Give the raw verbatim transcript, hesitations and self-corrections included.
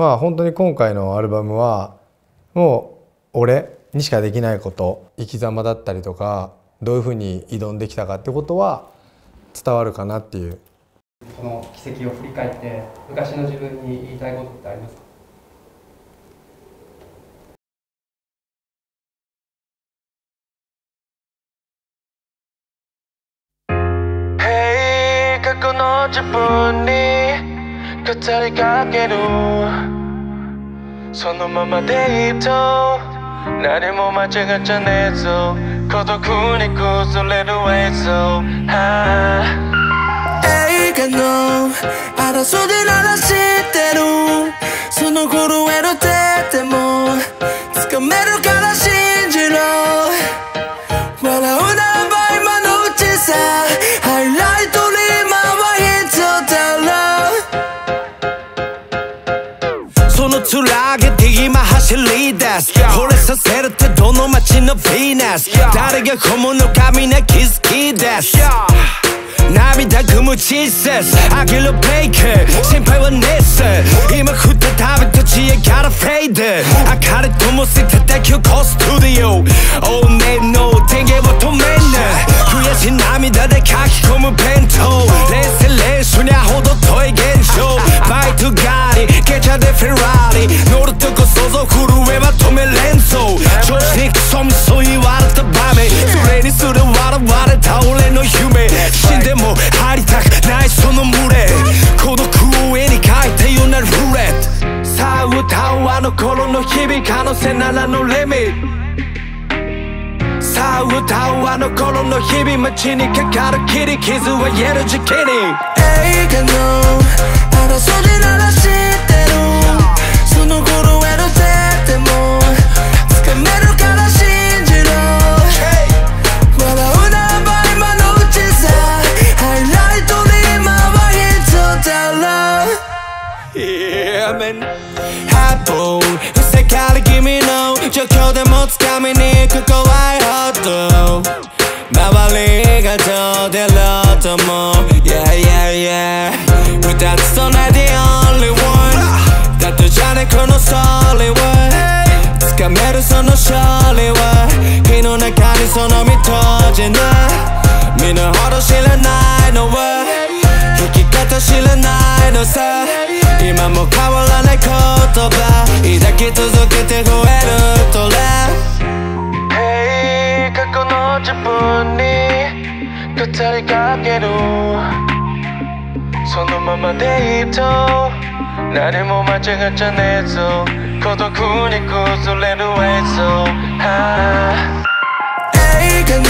まあ本当に今回のアルバムはもう俺にしかできないこと、生き様だったりとかどういうふうに挑んできたかってことは伝わるかなっていう。この軌跡を振り返って昔の自分に言いたいことってありますか？過去の自分に語りかける、そのままでいいと何も間違っちゃねえぞ、孤独に崩れる映像、映画の争いで鳴らしてる、その頃への手でも掴めるから信じろ、笑うなば今のうちさ、ハイライトつらげて今走り出す、惚れさせるってどの街のヴィーナス、誰が本物かみんな気づきです、涙ぐむチーセス、あげるベイク先輩はネス、今再び立ち上がるフェイド、明るい灯せ叩き起こすスタジオ、往年の電源を止めんな、悔し涙で書き込む弁当、冷静練習にゃほど遠い現象、バイト狩りゲチャでフェラーリ、乗るとこ想像震えは止めれんぞ、調子にクソみそ言われた場面、それにすれ笑われた俺の夢、死んでも入りたくないその群れ、孤独を絵に描いたようなルーレット、さあ歌おうあの頃の日々、可能性ならのリミット、さあ歌おうあの頃の日々、街にかかる霧、傷は癒える時期に、映画の争いで鳴らしてる、その頃への手でも掴めるから信じろ、笑うなYeah, man. 発砲世界君の状況でもつかみに行く怖いほど周りがどう出ろとも Yeah, yeah, yeah 二つとない the only one だとじゃねこのソーリーは掴めるその勝利は火の中にその身閉じない身の程知らないのは生き方知らないのさ、今も変わらない言葉抱き続けて吠えるとれ、Hey 過去の自分に語りかける、そのままでいいと何も間違っちゃねえぞ、孤独に崩れる映像、Hey 過去の